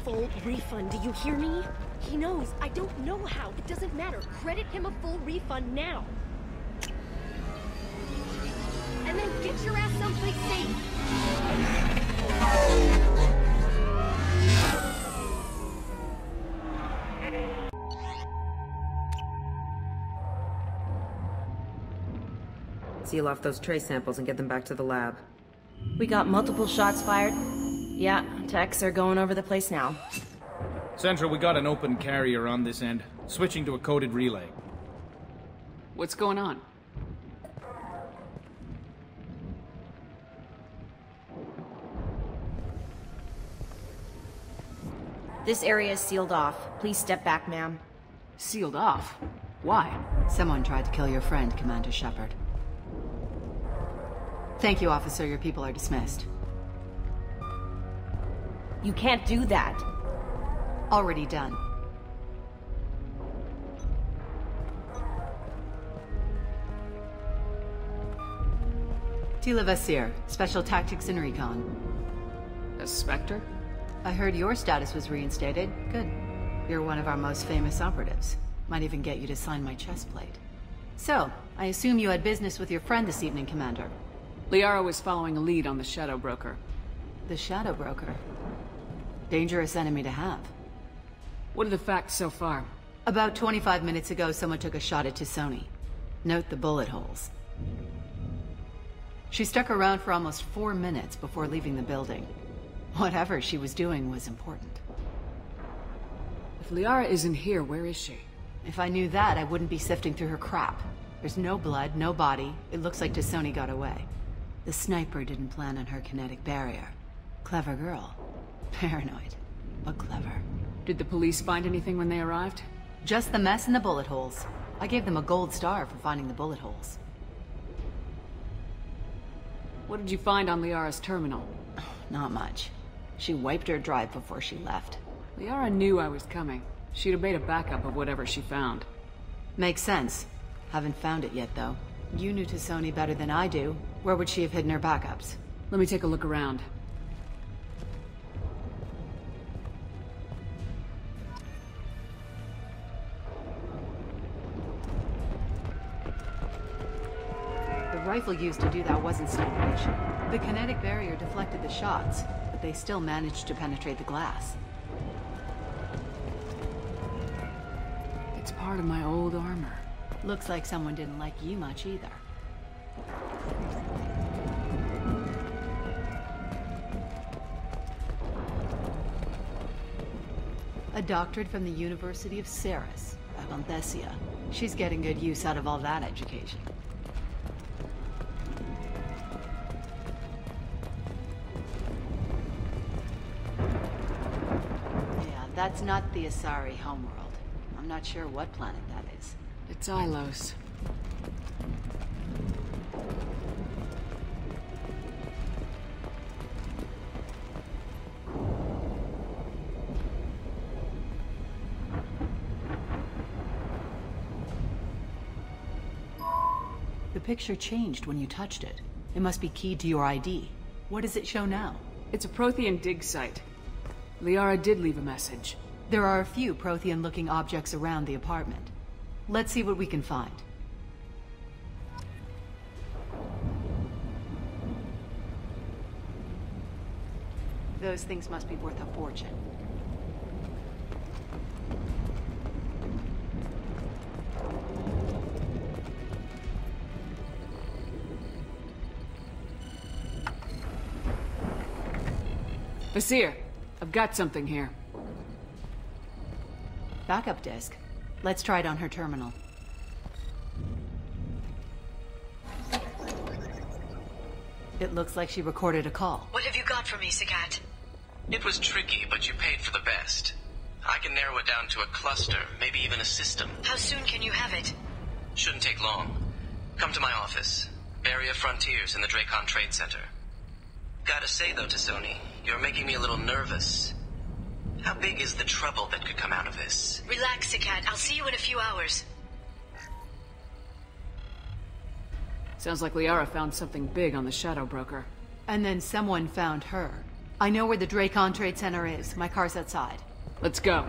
full refund, do you hear me? He knows. I don't know how. It doesn't matter. Credit him a full refund now. And then get your ass someplace safe. Seal off those trace samples and get them back to the lab. We got multiple shots fired. Yeah, techs are going over the place now. Central, we got an open carrier on this end. Switching to a coded relay. What's going on? This area is sealed off. Please step back, ma'am. Sealed off? Why? Someone tried to kill your friend, Commander Shepard. Thank you, officer. Your people are dismissed. You can't do that. Already done. Tela Vasir, Special Tactics and Recon. A Spectre? I heard your status was reinstated. Good. You're one of our most famous operatives. Might even get you to sign my chest plate. So, I assume you had business with your friend this evening, Commander. Liara was following a lead on the Shadow Broker. The Shadow Broker? Dangerous enemy to have. What are the facts so far? About 25 minutes ago, someone took a shot at T'Soni. Note the bullet holes. She stuck around for almost 4 minutes before leaving the building. Whatever she was doing was important. If Liara isn't here, where is she? If I knew that, I wouldn't be sifting through her crap. There's no blood, no body. It looks like T'Soni got away. The sniper didn't plan on her kinetic barrier. Clever girl. Paranoid, but clever. Did the police find anything when they arrived? Just the mess and the bullet holes. I gave them a gold star for finding the bullet holes. What did you find on Liara's terminal? Not much. She wiped her drive before she left. Liara knew I was coming. She'd have made a backup of whatever she found. Makes sense. Haven't found it yet, though. You knew T'Soni better than I do. Where would she have hidden her backups? Let me take a look around. The rifle used to do that wasn't sniper-ition. The kinetic barrier deflected the shots, but they still managed to penetrate the glass. It's part of my old armor. Looks like someone didn't like you much either. A doctorate from the University of Ceres, Avanthesia. She's getting good use out of all that education. That's not the Asari homeworld. I'm not sure what planet that is. It's Ilos. The picture changed when you touched it. It must be keyed to your ID. What does it show now? It's a Prothean dig site. Liara did leave a message. There are a few Prothean-looking objects around the apartment. Let's see what we can find. Those things must be worth a fortune. Vasir! I've got something here. Backup disk. Let's try it on her terminal. It looks like she recorded a call. What have you got for me, Sicat? It was tricky, but you paid for the best. I can narrow it down to a cluster, maybe even a system. How soon can you have it? Shouldn't take long. Come to my office. Barrier Frontiers in the Dracon Trade Center. Gotta say, though, T'Soni, you're making me a little nervous. How big is the trouble that could come out of this? Relax, Sicat. I'll see you in a few hours. Sounds like Liara found something big on the Shadow Broker. And then someone found her. I know where the Drake Entrez Center is. My car's outside. Let's go.